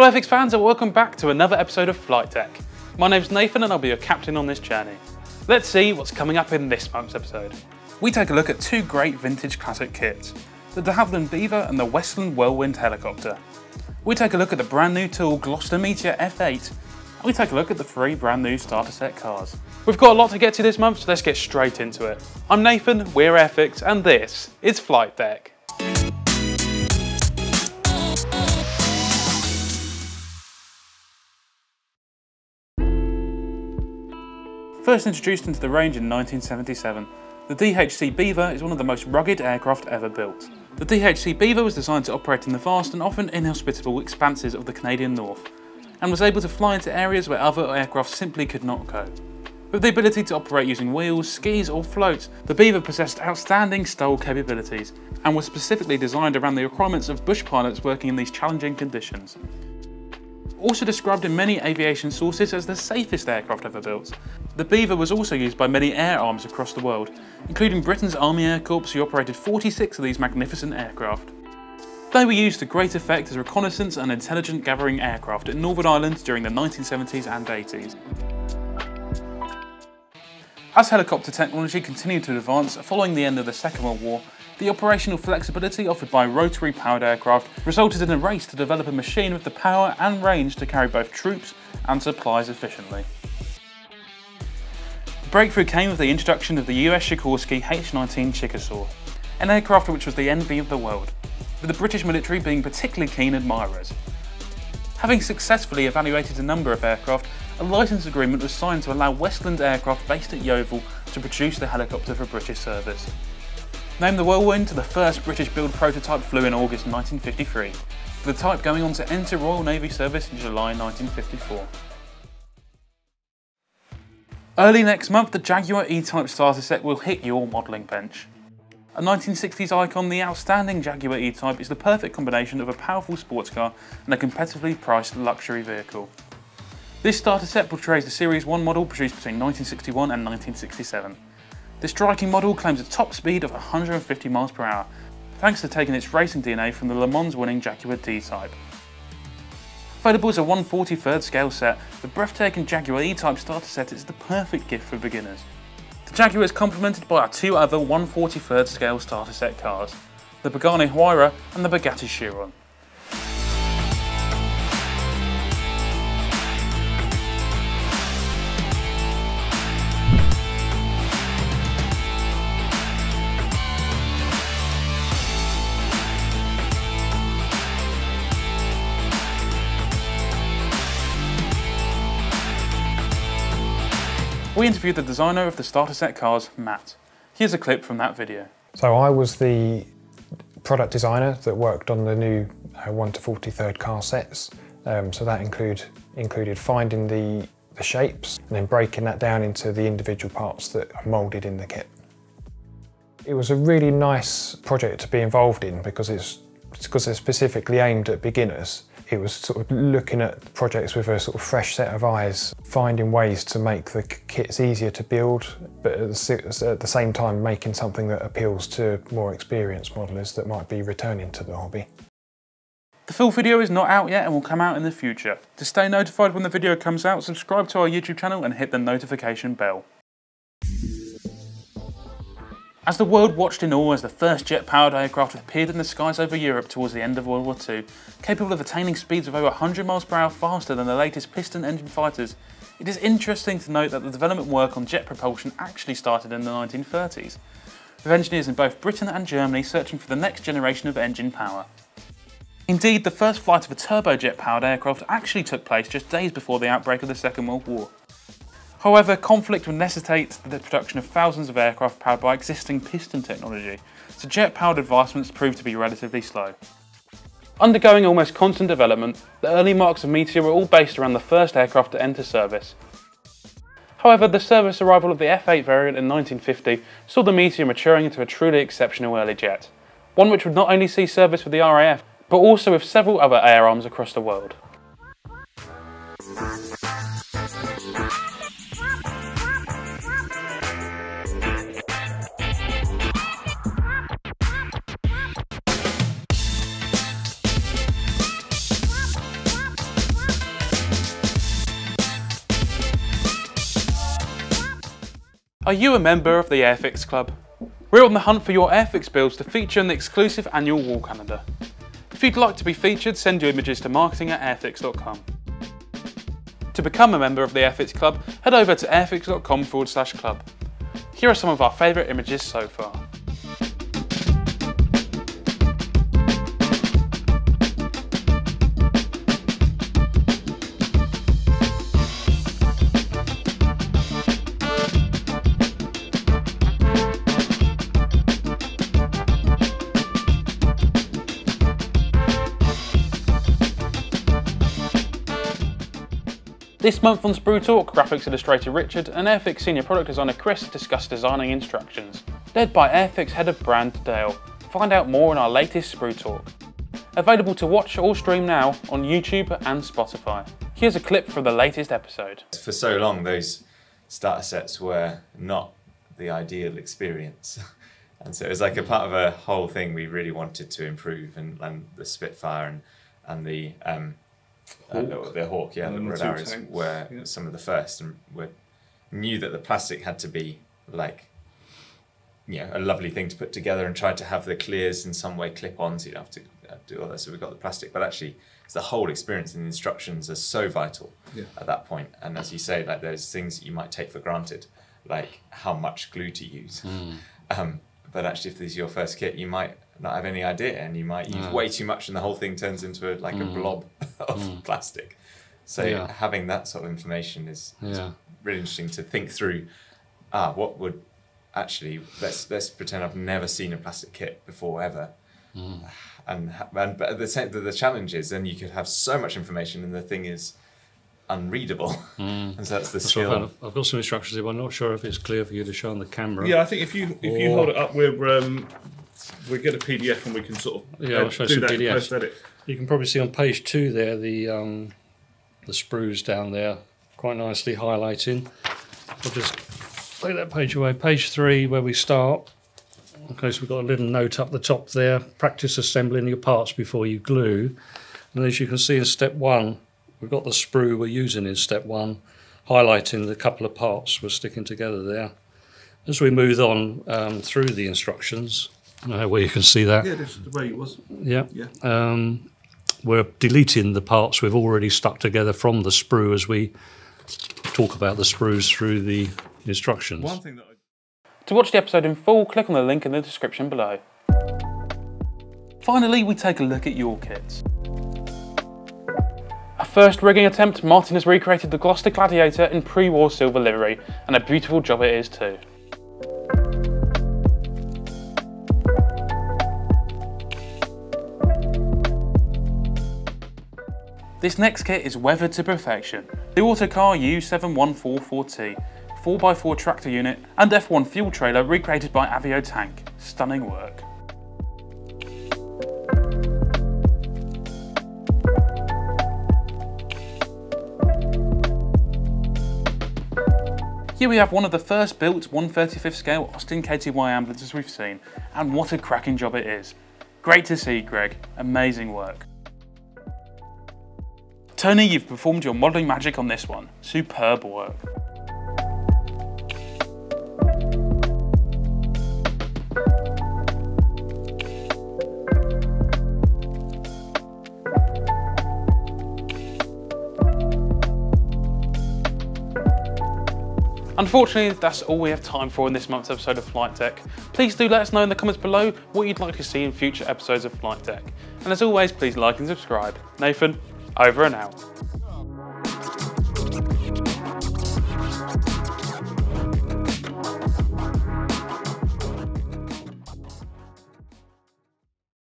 Hello Airfix fans and welcome back to another episode of Flight Deck. My name's Nathan and I'll be your captain on this journey. Let's see what's coming up in this month's episode. We take a look at two great vintage classic kits, the de Havilland Beaver and the Westland Whirlwind helicopter. We take a look at the brand new tool Gloster Meteor F.8 and we take a look at the three brand new starter set cars. We've got a lot to get to this month, so let's get straight into it. I'm Nathan, we're Airfix and this is Flight Deck. First introduced into the range in 1977, the DHC Beaver is one of the most rugged aircraft ever built. The DHC Beaver was designed to operate in the vast and often inhospitable expanses of the Canadian North, and was able to fly into areas where other aircraft simply could not go. With the ability to operate using wheels, skis or floats, the Beaver possessed outstanding stall capabilities, and was specifically designed around the requirements of bush pilots working in these challenging conditions. Also described in many aviation sources as the safest aircraft ever built, the Beaver was also used by many air arms across the world, including Britain's Army Air Corps, who operated 46 of these magnificent aircraft. They were used to great effect as reconnaissance and intelligence gathering aircraft at Northern Ireland during the 1970s and 80s. As helicopter technology continued to advance following the end of the Second World War, the operational flexibility offered by rotary-powered aircraft resulted in a race to develop a machine with the power and range to carry both troops and supplies efficiently. The breakthrough came with the introduction of the US Sikorsky H-19 Chickasaw, an aircraft which was the envy of the world, with the British military being particularly keen admirers. Having successfully evaluated a number of aircraft, a license agreement was signed to allow Westland aircraft based at Yeovil to produce the helicopter for British service. Named the Whirlwind, the first British-built prototype flew in August 1953, with the type going on to enter Royal Navy service in July 1954. Early next month, the Jaguar E-Type starter set will hit your modelling bench. A 1960s icon, the outstanding Jaguar E-Type is the perfect combination of a powerful sports car and a competitively priced luxury vehicle. This starter set portrays the Series 1 model produced between 1961 and 1967. This striking model claims a top speed of 150 miles per hour, thanks to taking its racing DNA from the Le Mans winning Jaguar D-Type. Available as a 1/43rd scale set, the breathtaking Jaguar E-Type starter set is the perfect gift for beginners. The Jaguar is complemented by our two other 1/43rd scale starter set cars, the Pagani Huayra and the Bugatti Chiron. We interviewed the designer of the starter set cars, Matt. Here's a clip from that video. So I was the product designer that worked on the new 1/43rd car sets. So that included finding the shapes and then breaking that down into the individual parts that are moulded in the kit. It was a really nice project to be involved in because they're specifically aimed at beginners. It was sort of looking at projects with a sort of fresh set of eyes, finding ways to make the kits easier to build, but at the same time making something that appeals to more experienced modellers that might be returning to the hobby. The full video is not out yet and will come out in the future. To stay notified when the video comes out, subscribe to our YouTube channel and hit the notification bell. As the world watched in awe as the first jet-powered aircraft appeared in the skies over Europe towards the end of World War II, capable of attaining speeds of over 100 miles per hour faster than the latest piston-engine fighters, it is interesting to note that the development work on jet propulsion actually started in the 1930s, with engineers in both Britain and Germany searching for the next generation of engine power. Indeed, the first flight of a turbojet-powered aircraft actually took place just days before the outbreak of the Second World War. However, conflict would necessitate the production of thousands of aircraft powered by existing piston technology, so jet-powered advancements proved to be relatively slow. Undergoing almost constant development, the early marks of Meteor were all based around the first aircraft to enter service. However, the service arrival of the F8 variant in 1950 saw the Meteor maturing into a truly exceptional early jet, one which would not only see service with the RAF, but also with several other air arms across the world. Are you a member of the Airfix Club? We're on the hunt for your Airfix builds to feature in the exclusive annual wall calendar. If you'd like to be featured, send your images to marketing@airfix.com. To become a member of the Airfix Club, head over to airfix.com/club. Here are some of our favourite images so far. This month on Sprue Talk, graphics illustrator Richard and Airfix senior product designer Chris discuss designing instructions, led by Airfix head of brand Dale. Find out more in our latest Sprue Talk. Available to watch or stream now on YouTube and Spotify. Here's a clip from the latest episode. For so long, those starter sets were not the ideal experience. And so it was like a part of a whole thing we really wanted to improve, and the Spitfire and the Hawk, yeah, the Rodaris were some of the first, and we knew that the plastic had to be like, you know, a lovely thing to put together, and tried to have the clears in some way clip on so you don't have to do all that. So we got the plastic, but actually it's the whole experience, and the instructions are so vital at that point. And as you say, like, there's things that you might take for granted, like how much glue to use. But actually, if this is your first kit, you might not have any idea, and you might use way too much, and the whole thing turns into a blob of plastic. So having that sort of information is really interesting to think through. What would actually, let's pretend I've never seen a plastic kit before ever, but at the same, the challenge is then you could have so much information, and the thing is unreadable, and so that's the skill. I've got some instructions here, but I'm not sure if it's clear for you to show on the camera. Yeah, I think if you hold it up, we get a PDF and we can sort of I'll show some PDFs. Post edit. You can probably see on page 2 there the sprues down there quite nicely highlighting. We'll just take that page away. Page 3 where we start. Okay, so we've got a little note up the top there. Practice assembling your parts before you glue. And as you can see in step 1. We've got the sprue we're using in step 1, highlighting the couple of parts we're sticking together there. As we move on through the instructions, I don't know where you can see that. Yeah, that's the way it was. Yeah. We're deleting the parts we've already stuck together from the sprue as we talk about the sprues through the instructions. One thing that to watch the episode in full, click on the link in the description below. Finally, we take a look at your kits. Our first rigging attempt, Martin has recreated the Gloucester Gladiator in pre-war silver livery, and a beautiful job it is too. This next kit is weathered to perfection. The Autocar U7144T, 4x4 tractor unit and F1 fuel trailer recreated by Avio Tank. Stunning work. Here we have one of the first built 1/35 scale Austin KTY ambulances we've seen, and what a cracking job it is. Great to see, Greg, amazing work. Tony, you've performed your modelling magic on this one, superb work. Unfortunately, that's all we have time for in this month's episode of Flight Deck. Please do let us know in the comments below what you'd like to see in future episodes of Flight Deck. And as always, please like and subscribe. Nathan, over and out.